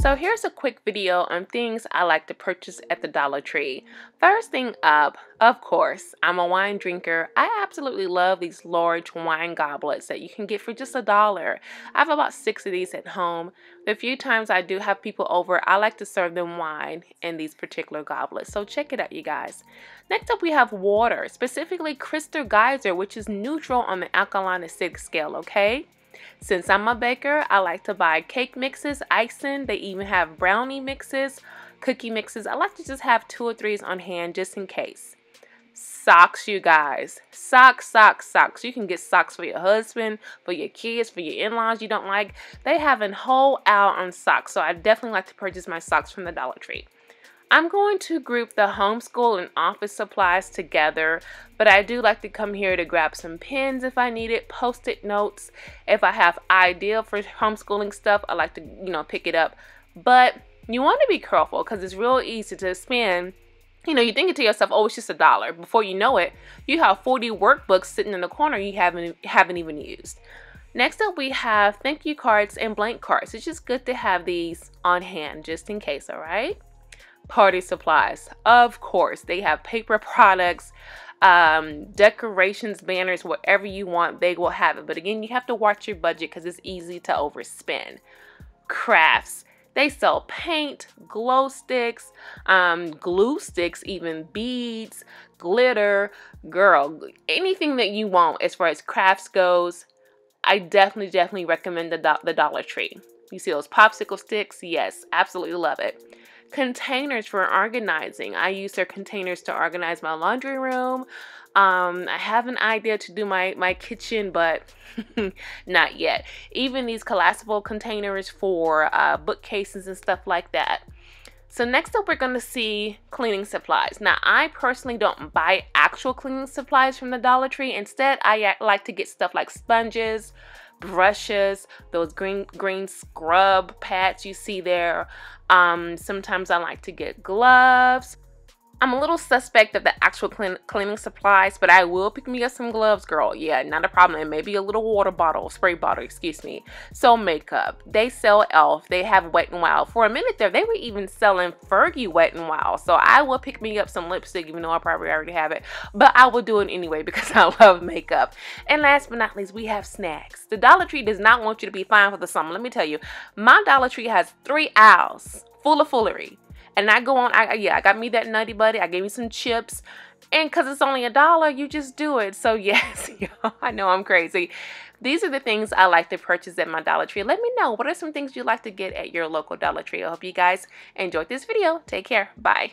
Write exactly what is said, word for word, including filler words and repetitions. So here's a quick video on things I like to purchase at the Dollar Tree. First thing up, of course, I'm a wine drinker. I absolutely love these large wine goblets that you can get for just a dollar. I have about six of these at home. The few times I do have people over, I like to serve them wine in these particular goblets. So check it out, you guys. Next up, we have water, specifically Crystal Geyser, which is neutral on the alkaline acidic scale, okay? Since I'm a baker, I like to buy cake mixes, icing. They even have brownie mixes, cookie mixes. I like to just have two or threes on hand just in case. Socks, you guys. Socks, socks, socks. You can get socks for your husband, for your kids, for your in-laws you don't like. They have a whole aisle on socks, so I definitely like to purchase my socks from the Dollar Tree. I'm going to group the homeschool and office supplies together, but I do like to come here to grab some pens if I need it, post-it notes. If I have idea for homeschooling stuff, I like to, you know, pick it up. But you want to be careful because it's real easy to spend. You know, you're thinking to yourself, oh, it's just a dollar. Before you know it, you have forty workbooks sitting in the corner you haven't, haven't even used. Next up, we have thank you cards and blank cards. It's just good to have these on hand just in case, all right? Party supplies, of course. They have paper products, um, decorations, banners, whatever you want, they will have it. But again, you have to watch your budget because it's easy to overspend. Crafts. They sell paint, glow sticks, um, glue sticks, even beads, glitter. Girl, anything that you want as far as crafts goes, I definitely, definitely recommend the, do the Dollar Tree. You see those popsicle sticks? Yes, absolutely love it. Containers for organizing. I use their containers to organize my laundry room. Um, I have an idea to do my, my kitchen, but not yet. Even these collapsible containers for uh, bookcases and stuff like that. So next up, we're going to see cleaning supplies. Now, I personally don't buy actual cleaning supplies from the Dollar Tree. Instead, I like to get stuff like sponges, brushes, those green green scrub pads you see there. Um, sometimes I like to get gloves. I'm a little suspect of the actual clean, cleaning supplies, but I will pick me up some gloves, girl. Yeah, not a problem. And maybe a little water bottle, spray bottle, excuse me. So makeup. They sell E L F. They have Wet n Wild. For a minute there, they were even selling Fergie Wet n Wild. So I will pick me up some lipstick, even though I probably already have it. But I will do it anyway because I love makeup. And last but not least, we have snacks. The Dollar Tree does not want you to be fine for the summer. Let me tell you, my Dollar Tree has three aisles full of foolery. And I go on, I, yeah, I got me that Nutty Buddy. I gave me some chips. And because it's only a dollar, you just do it. So yes, y'all, I know I'm crazy. These are the things I like to purchase at my Dollar Tree. Let me know, what are some things you like to get at your local Dollar Tree? I hope you guys enjoyed this video. Take care. Bye.